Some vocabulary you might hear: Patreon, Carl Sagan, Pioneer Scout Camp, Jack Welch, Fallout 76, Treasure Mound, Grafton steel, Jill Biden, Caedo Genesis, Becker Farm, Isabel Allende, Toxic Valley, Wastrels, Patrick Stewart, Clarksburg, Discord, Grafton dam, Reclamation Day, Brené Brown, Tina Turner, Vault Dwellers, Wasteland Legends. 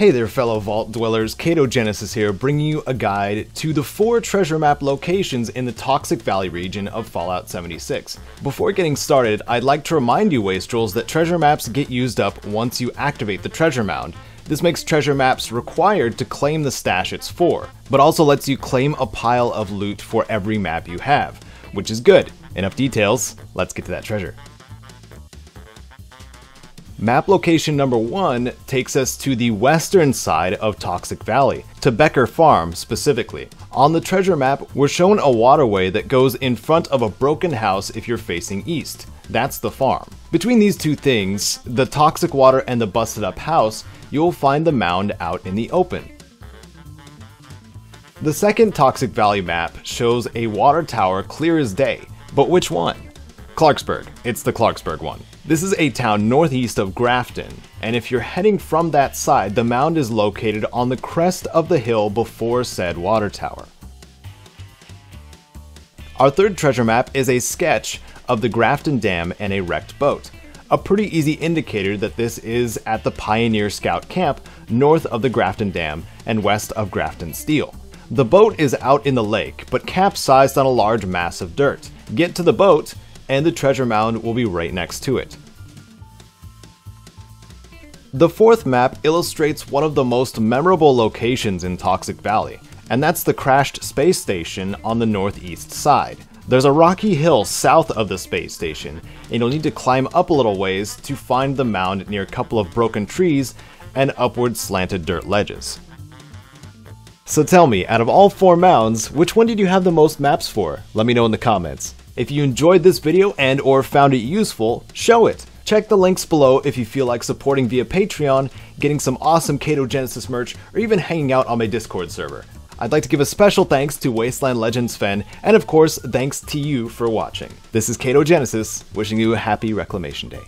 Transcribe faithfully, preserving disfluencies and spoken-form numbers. Hey there fellow Vault Dwellers, Caedo Genesis here, bringing you a guide to the four treasure map locations in the Toxic Valley region of Fallout seventy-six. Before getting started, I'd like to remind you Wastrels that treasure maps get used up once you activate the treasure mound. This makes treasure maps required to claim the stash it's for, but also lets you claim a pile of loot for every map you have, which is good. Enough details, let's get to that treasure. Map location number one takes us to the western side of Toxic Valley, to Becker Farm specifically. On the treasure map, we're shown a waterway that goes in front of a broken house if you're facing east. That's the farm. Between these two things, the toxic water and the busted up house, you'll find the mound out in the open. The second Toxic Valley map shows a water tower clear as day, but which one? Clarksburg. It's the Clarksburg one. This is a town northeast of Grafton, and if you're heading from that side, the mound is located on the crest of the hill before said water tower. Our third treasure map is a sketch of the Grafton Dam and a wrecked boat, a pretty easy indicator that this is at the Pioneer Scout Camp north of the Grafton Dam and west of Grafton Steel. The boat is out in the lake, but capsized on a large mass of dirt. Get to the boat, and the treasure mound will be right next to it. The fourth map illustrates one of the most memorable locations in Toxic Valley, and that's the crashed space station on the northeast side. There's a rocky hill south of the space station, and you'll need to climb up a little ways to find the mound near a couple of broken trees and upward slanted dirt ledges. So tell me, out of all four mounds, which one did you have the most maps for? Let me know in the comments. If you enjoyed this video and or found it useful, show it! Check the links below if you feel like supporting via Patreon, getting some awesome Caedo Genesis merch, or even hanging out on my Discord server. I'd like to give a special thanks to Wasteland Legends Fen, and of course, thanks to you for watching. This is Caedo Genesis, wishing you a happy Reclamation Day.